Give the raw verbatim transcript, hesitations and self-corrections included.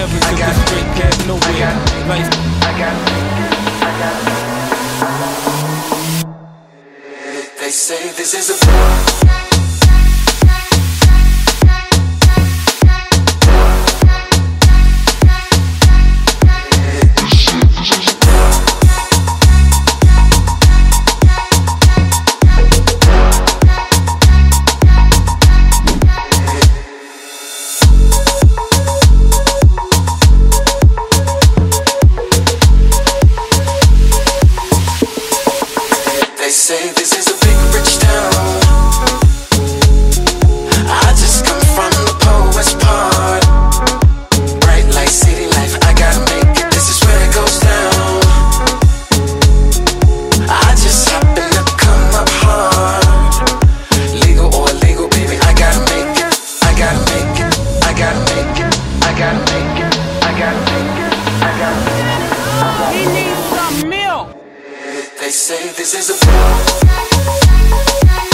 never took a straight path nowhere. Nice. I got it. I got it. They say this is a war. They say this is a big rich town. I just come from the poet's part. Bright light, city life, I gotta make it. This is where it goes down. I just happen to come up hard. Legal or illegal, baby, I gotta make it. I gotta make it. I gotta make it. I gotta make it. I gotta make it. I gotta make it. He needs some milk. They say this is a war.